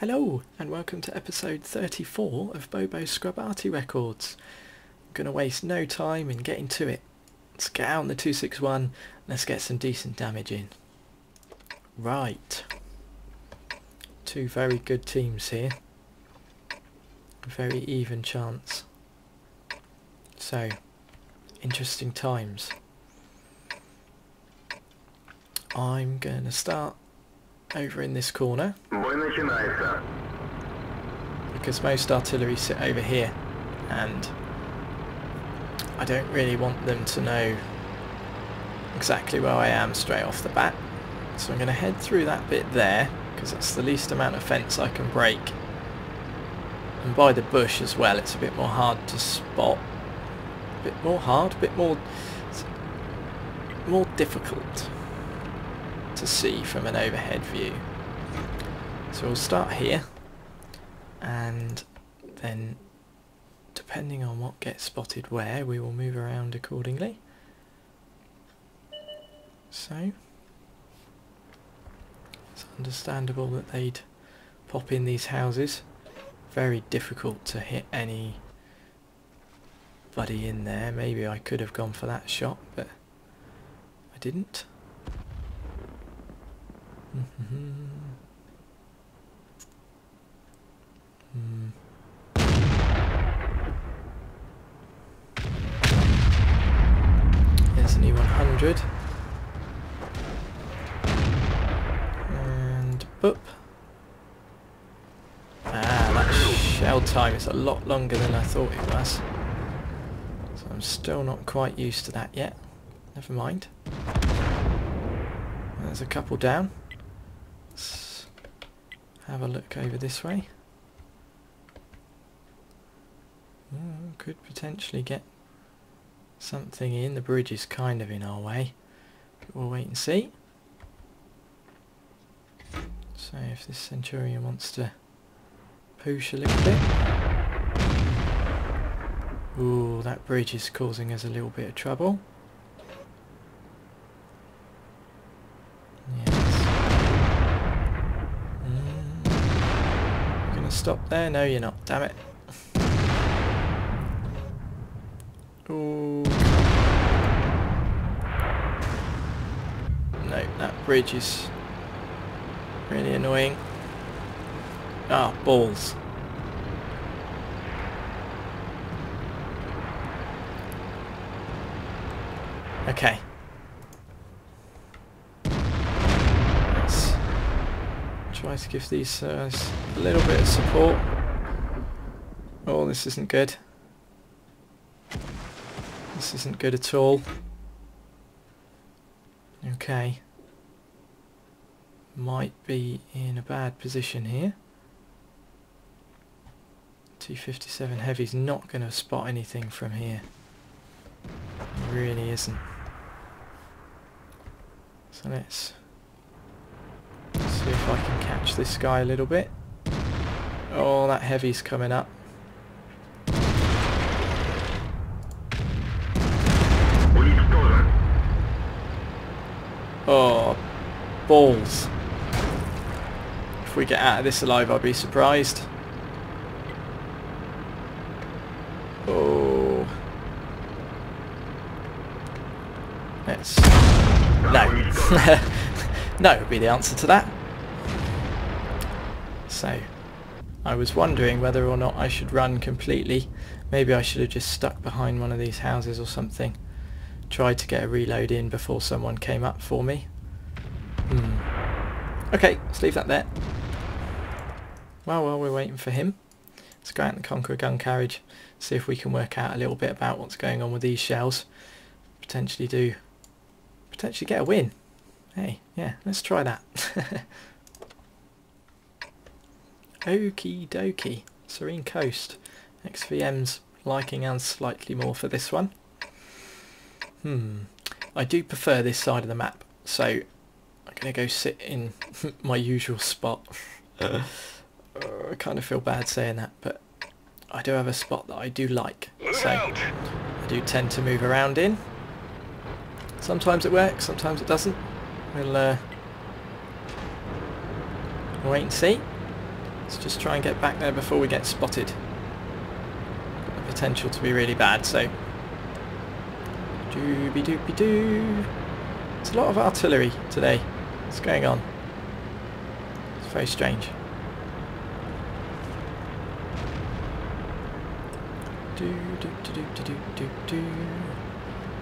Hello and welcome to episode 34 of Bobo Scrub Arty Records. I'm going to waste no time in getting to it. Let's get out on the 261, let's get some decent damage in. Right. Two very good teams here. Very even chance. So, interesting times. I'm going to start over in this corner, because most artillery sit over here and I don't really want them to know exactly where I am straight off the bat, so I'm going to head through that bit there because that's the least amount of fence I can break, and by the bush as well it's a bit more hard to spot, a bit more difficult to see from an overhead view. So we'll start here and then depending on what gets spotted where we will move around accordingly. So it's understandable that they'd pop in these houses. Very difficult to hit anybody in there. Maybe I could have gone for that shot but I didn't. There's an E100 and boop. That shell time is a lot longer than I thought it was, so I'm still not quite used to that yet. Never mind. There's a couple down. Have a look over this way. Could potentially get something in. The bridge is kind of in our way. But we'll wait and see. So if this Centurion wants to push a little bit. Ooh, that bridge is causing us a little bit of trouble. Stop there? No, you're not. Damn it. Ooh. No, that bridge is really annoying. Ah, balls. Okay. Try to give these a little bit of support. Oh, this isn't good. This isn't good at all. Okay. Might be in a bad position here. T-57 Heavy's not going to spot anything from here. It really isn't. So let's see if I can catch this guy a little bit. Oh, that Heavy's coming up. Oh, balls. If we get out of this alive, I'll be surprised. Oh. Let's... No. No would be the answer to that. So, I was wondering whether or not I should run completely. Maybe I should have just stuck behind one of these houses or something. Tried to get a reload in before someone came up for me. Okay, let's leave that there. Well, while we're waiting for him, let's go out in the Conqueror gun carriage, see if we can work out a little bit about what's going on with these shells. Potentially get a win. Hey, yeah, let's try that. Okie dokie, Serene Coast. XVM's liking and slightly more for this one. I do prefer this side of the map, so I'm going to go sit in my usual spot. I kind of feel bad saying that, but I do have a spot that I do like, so I do tend to move around in. Sometimes it works, sometimes it doesn't. We'll wait and see. Let's just try and get back there before we get spotted. Got the potential to be really bad, so... Doobie doobie doo. There's a lot of artillery today. What's going on? It's very strange.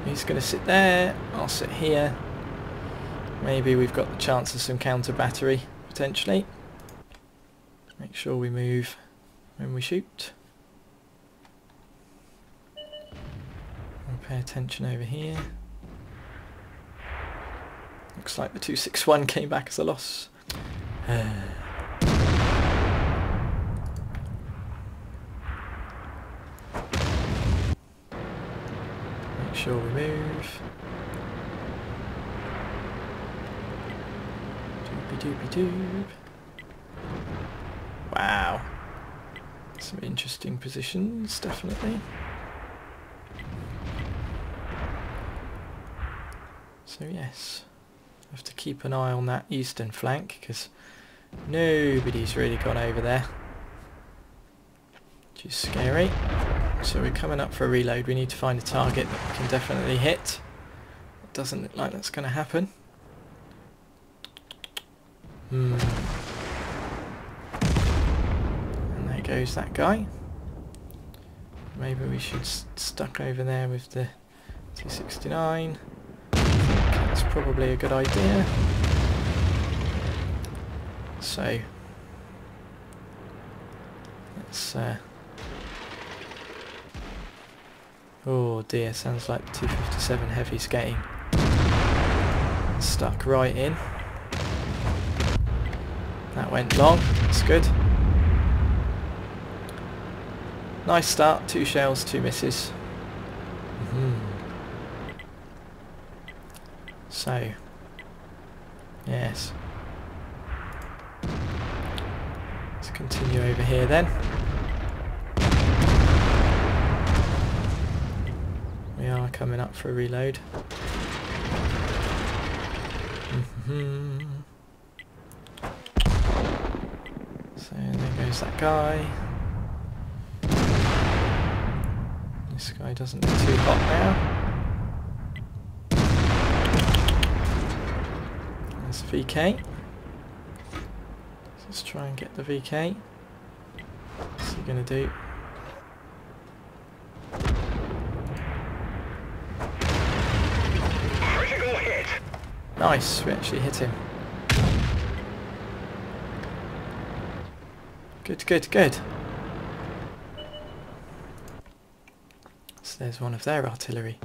He's going to sit there. I'll sit here. Maybe we've got the chance of some counter battery potentially. Make sure we move when we shoot. And pay attention over here. Looks like the 261 came back as a loss. Make sure we move. Doopy doopy doob. Wow. Some interesting positions, definitely. So yes. Have to keep an eye on that eastern flank because nobody's really gone over there, which is scary. So we're coming up for a reload. We need to find a target that we can definitely hit. It doesn't look like that's going to happen. And there goes that guy. Maybe we should stuck over there with the T69. That's probably a good idea. So let's oh dear, sounds like the 257 heavy's getting stuck right in. That went long, that's good. Nice start, 2 shells, 2 misses. So, yes, let's continue over here then. We are coming up for a reload. So there goes that guy. This guy doesn't look too hot now. VK. Let's try and get the VK. What's he gonna do? Critical hit. Nice, we actually hit him. Good, good, good. So there's one of their artillery.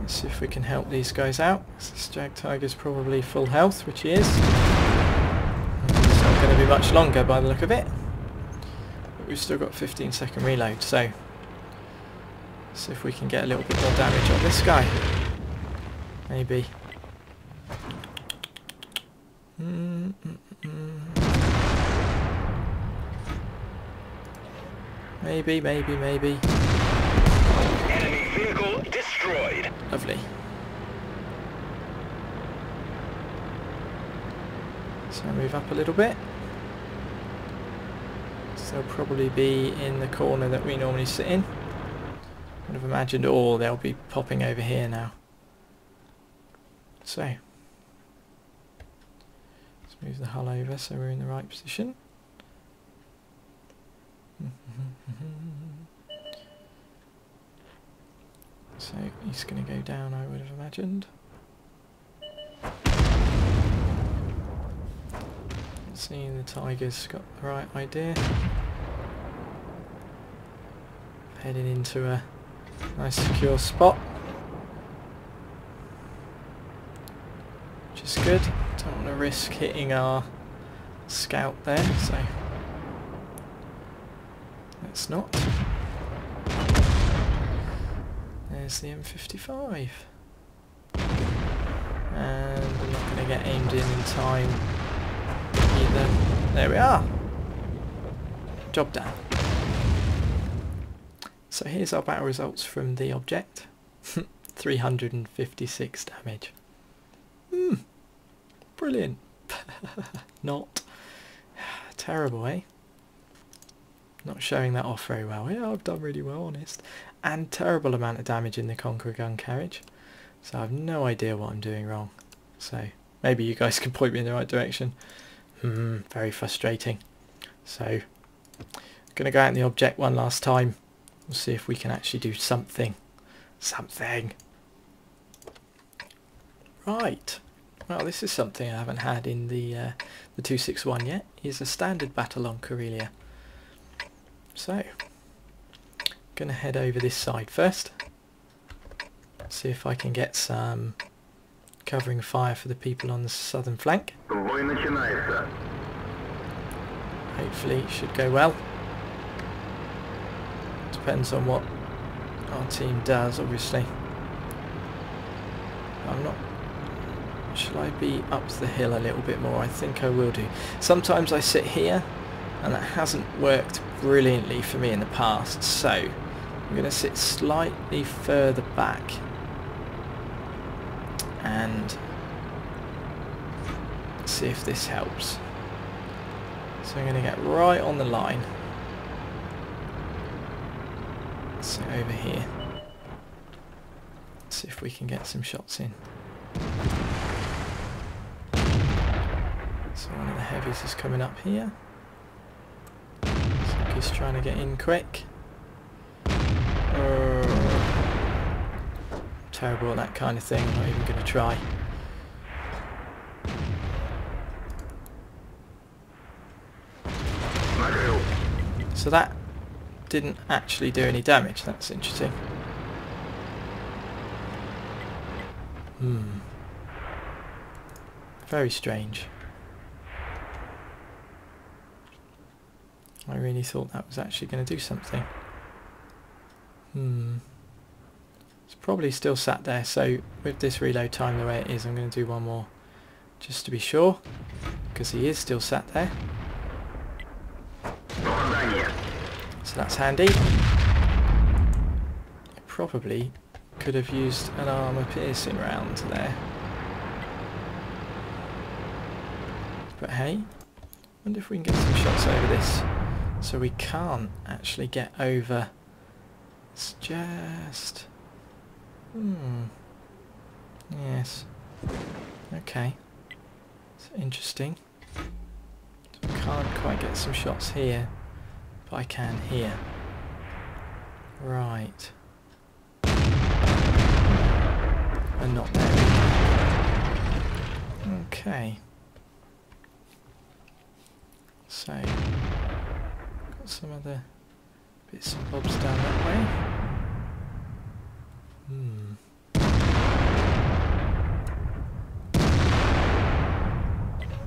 Let's see if we can help these guys out. This Jag Tiger's probably full health, which he is. It's not going to be much longer by the look of it. But we've still got 15-second reload, so... see if we can get a little bit more damage on this guy. Maybe. Maybe, maybe, maybe. Vehicle destroyed. Lovely. So move up a little bit. So they'll probably be in the corner that we normally sit in. I'd have imagined all they'll be popping over here now. So let's move the hull over so we're in the right position. So he's going to go down, I would have imagined. Seeing the Tiger's got the right idea. Heading into a nice secure spot. Which is good. Don't want to risk hitting our scout there, so let's not. There's the M55. And we're not going to get aimed in time either. There we are. Job done. So here's our battle results from the object. 356 damage. Brilliant. Not terrible, eh? Not showing that off very well. Yeah, I've done really well, honest. And terrible amount of damage in the Conqueror gun carriage. So I've no idea what I'm doing wrong. So maybe you guys can point me in the right direction. Very frustrating. So I'm going to go out in the object one last time. We'll see if we can actually do something. Right. Well, this is something I haven't had in the 261 yet. Is a standard battle on Karelia. So I'm going to head over this side first. See if I can get some covering fire for the people on the southern flank. Hopefully it should go well. Depends on what our team does, obviously. I'm not... Shall I be up the hill a little bit more? I think I will do. Sometimes I sit here, and that hasn't worked brilliantly for me in the past, so I'm going to sit slightly further back. And see if this helps. So I'm going to get right on the line. So over here. Let's see if we can get some shots in. So one of the heavies is coming up here. So he's trying to get in quick. Terrible at that kind of thing, I'm not even going to try. So that didn't actually do any damage, that's interesting. Very strange. I really thought that was actually going to do something. It's probably still sat there, so with this reload time the way it is, I'm going to do one more just to be sure, because he is still sat there. So that's handy. I probably could have used an armor piercing round there. But hey, I wonder if we can get some shots over this. So we can't actually get over. It's just... Yes. Okay. It's interesting. So I can't quite get some shots here, but I can here. Right. And not there. Okay. So, got some other bits and bobs down that way. Okie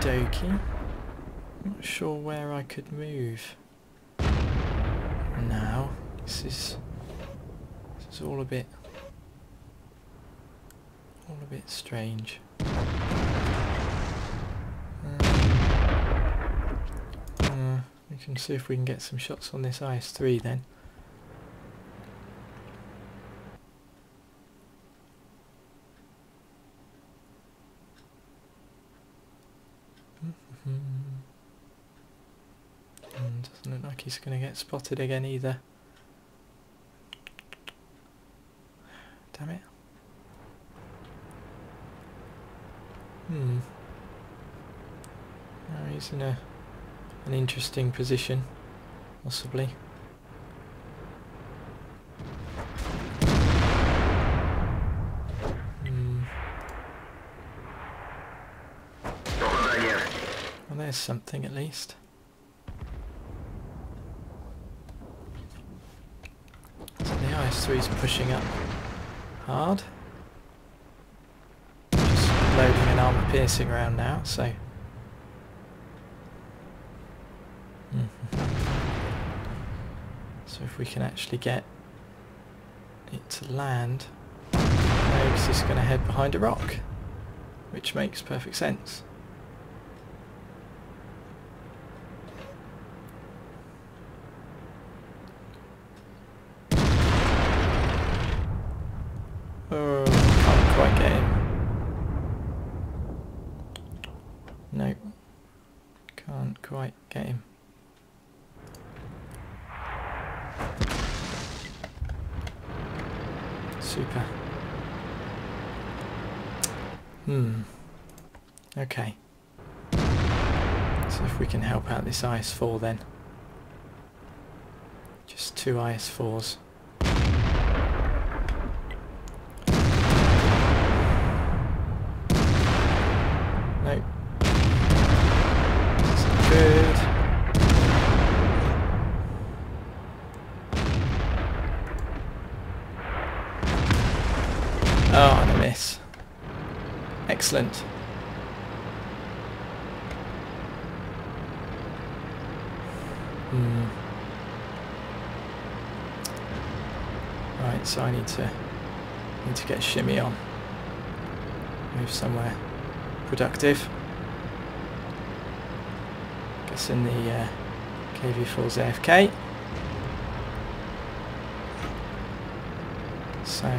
dokie. Not sure where I could move now. This is all a bit strange. We can see if we can get some shots on this IS-3 then. Doesn't look like he's going to get spotted again either. Damn it. Now he's in an interesting position, possibly. Well, there's something at least. So the IS-3 is pushing up hard. Just loading an armor piercing round now, so... So if we can actually get it to land, because it's going to head behind a rock, which makes perfect sense. Super. Okay. So if we can help out this IS-4 then. Just two IS-4s. Nope. That's good. Oh, and a miss. Excellent. Right, so I need to get shimmy on. Move somewhere productive. Guessing the KV-4's AFK. So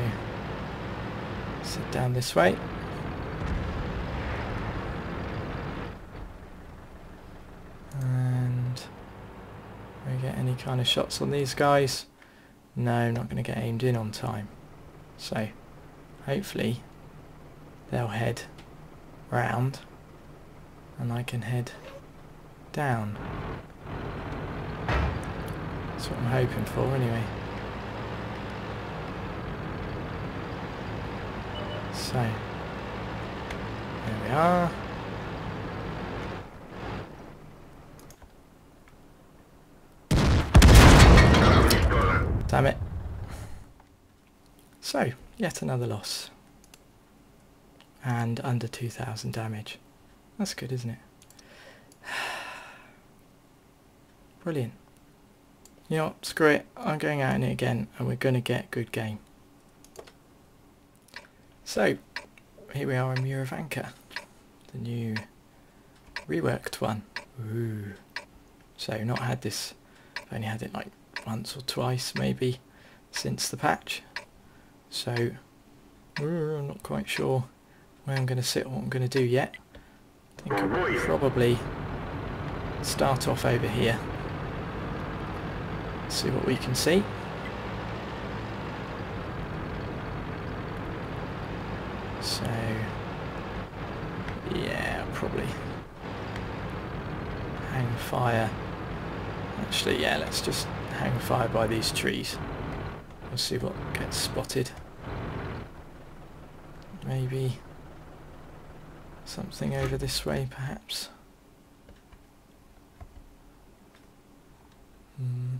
sit down this way. Kind of shots on these guys? No, I'm not going to get aimed in on time. So hopefully they'll head round and I can head down. That's what I'm hoping for anyway. So there we are. Damn it. So, yet another loss. And under 2,000 damage. That's good, isn't it? Brilliant. You know what? Screw it. I'm going out in it again and we're going to get good game. So, here we are in Muravanka. The new reworked one. Ooh. So, not had this. I've only had it like once or twice maybe since the patch, so I'm not quite sure where I'm going to sit or what I'm going to do yet. I think I'll probably start off over here, see what we can see. So yeah, I'll probably hang fire. Actually, yeah, let's just hang fire by these trees. We'll see what gets spotted. Maybe something over this way, perhaps. Dooby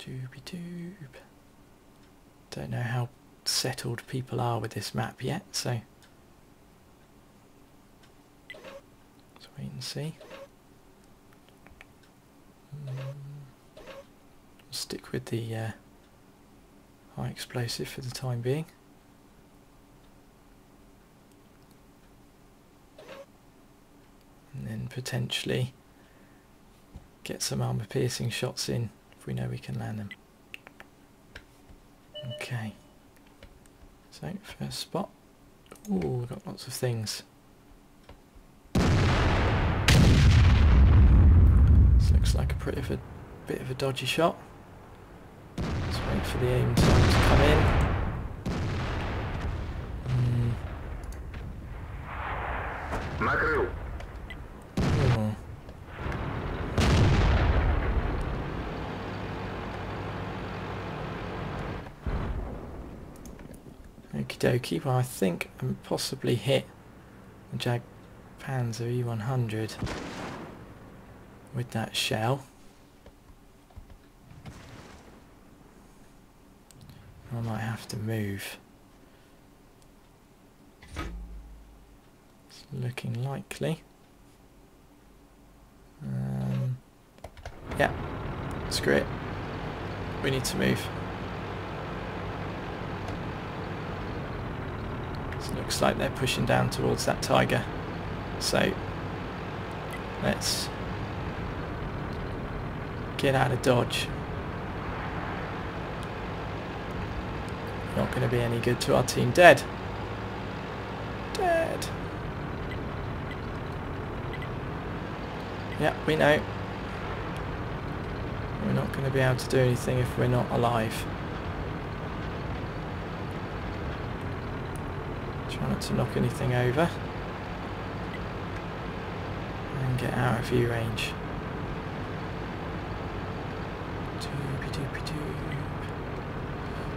doob. Don't know how settled people are with this map yet, so let's wait and see. Stick with the high explosive for the time being. And then potentially get some armor piercing shots in if we know we can land them. Okay. So first spot. Ooh, got lots of things. This looks like a pretty bit of a dodgy shot. Wait for the aim time to come in. Oh. Okie dokie, well I think I'm possibly hit the Jagdpanzer E 100 with that shell. I might have to move. It's looking likely. Yeah, screw it. We need to move. It looks like they're pushing down towards that tiger. So let's get out of dodge. Not going to be any good to our team. Dead. Dead. Yeah, we know. We're not going to be able to do anything if we're not alive. not to knock anything over, and get out of view range.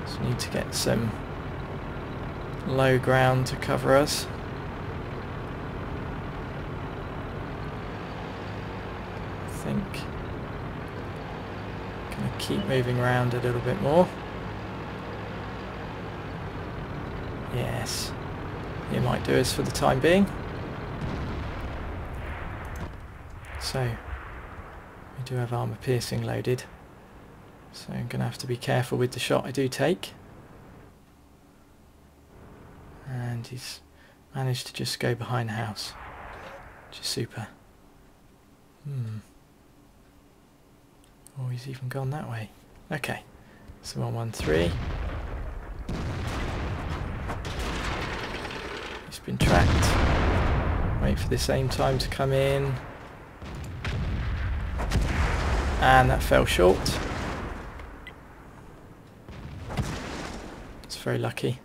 So need to get some low ground to cover us. I think I'm going to keep moving around a little bit more. Yes, it might do us for the time being. So we do have armor piercing loaded. So I'm going to have to be careful with the shot I do take. And he's managed to just go behind the house, which is super. Oh, he's even gone that way. Okay, so 113. He's been tracked. Wait for this aim time to come in. And that fell short. Very lucky.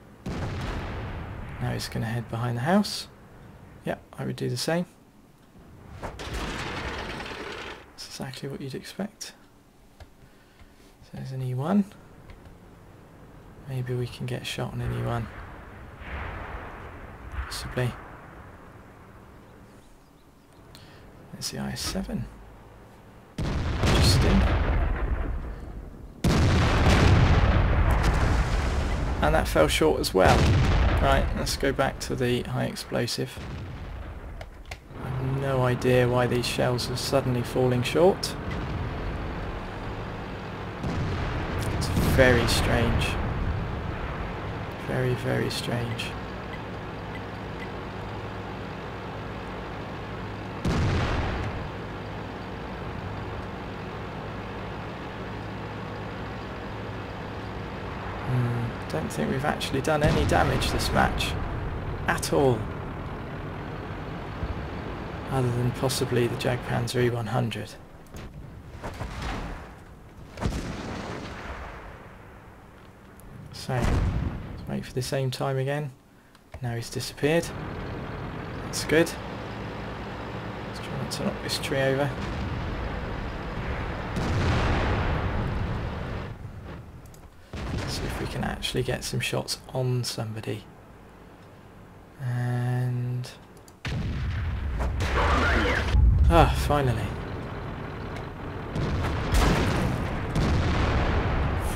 Now he's going to head behind the house. Yep, I would do the same. That's exactly what you'd expect. So there's an E1. Maybe we can get shot on an E1. Possibly. There's the IS-7. Interesting. And that fell short as well. Right, let's go back to the high explosive. I have no idea why these shells are suddenly falling short. It's very strange. Very, very strange. Don't think we've actually done any damage this match at all, other than possibly the Jagdpanzer E 100. So, let's wait for the same time again. Now he's disappeared. That's good. Let's try not to knock this tree over. Can actually get some shots on somebody. And ah, finally.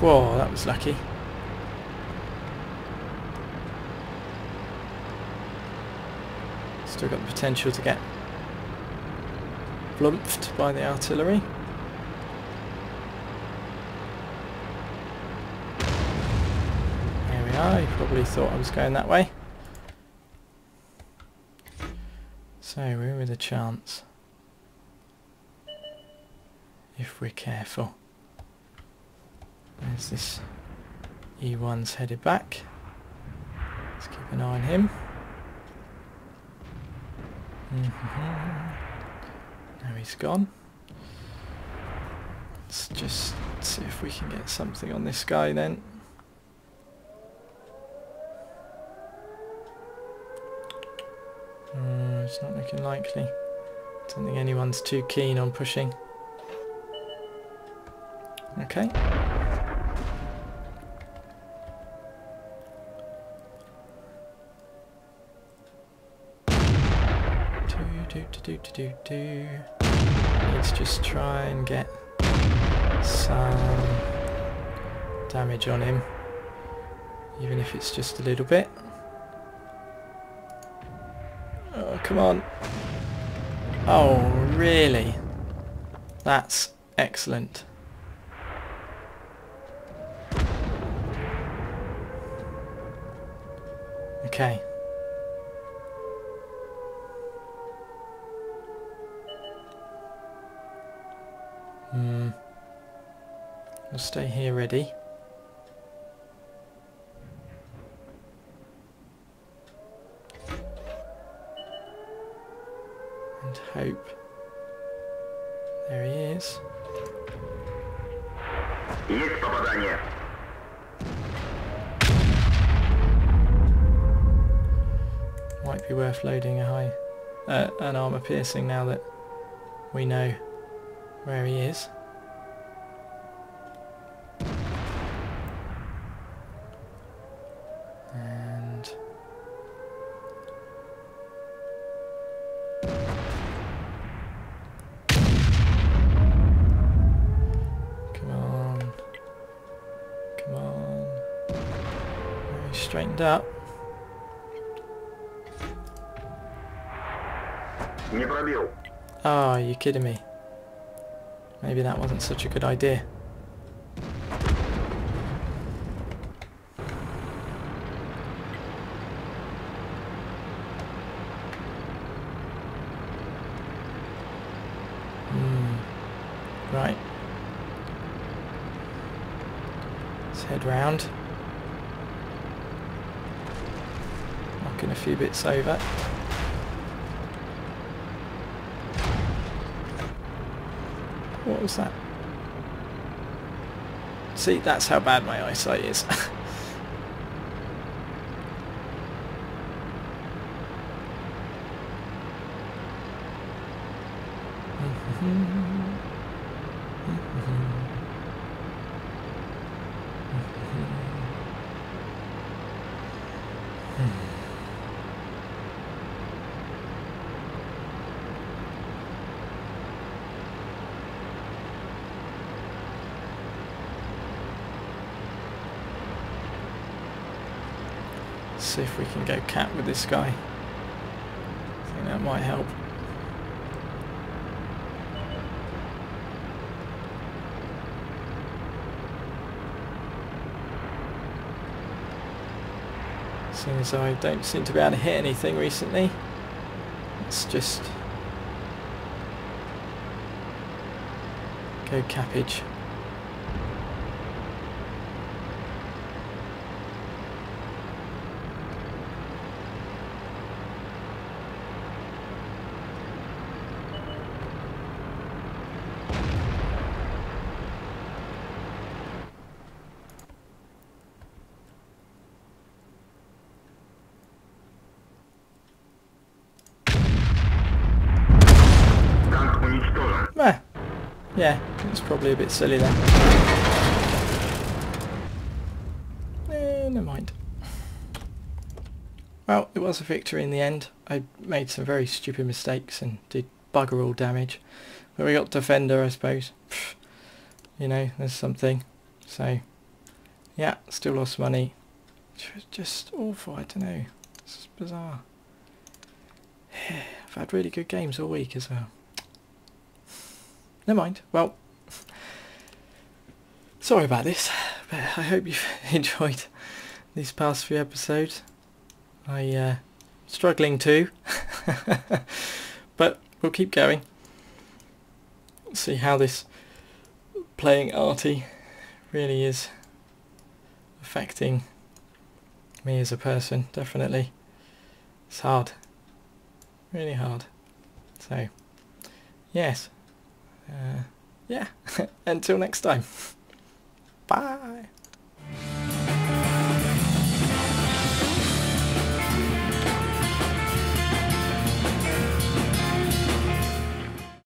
Whoa, that was lucky. Still got the potential to get blumped by the artillery. I probably thought I was going that way. So we're with a chance. If we're careful. There's this E1's headed back. Let's keep an eye on him. Now he's gone. Let's just see if we can get something on this guy then. It's not looking likely. I don't think anyone's too keen on pushing. Okay. Let's just try and get some damage on him, even if it's just a little bit. Come on. Oh, really? That's excellent. Okay. We'll stay here ready. Hope. There he is. might be worth loading a high, an armor piercing now that we know where he is. And come on, come on. Very straightened up. Oh, are you kidding me? Maybe that wasn't such a good idea. Right. Let's head round. Knocking a few bits over. What was that? See, that's how bad my eyesight is. See if we can go cat with this guy. I think that might help. Seeing as I don't seem to be able to hit anything recently, let's just go cappage. Yeah, it's probably a bit silly there. Never mind. Well, it was a victory in the end. I made some very stupid mistakes and did bugger all damage. But we got Defender, I suppose. Pfft, you know, there's something. So, yeah, still lost money. Which was just awful, I don't know. It's just bizarre. I've had really good games all week as well. Never mind. Well, sorry about this, but I hope you've enjoyed these past few episodes. I'm struggling too, but we'll keep going. See how this playing Arty really is affecting me as a person, definitely. It's hard. Really hard. So, yes. Yeah, until next time. Bye.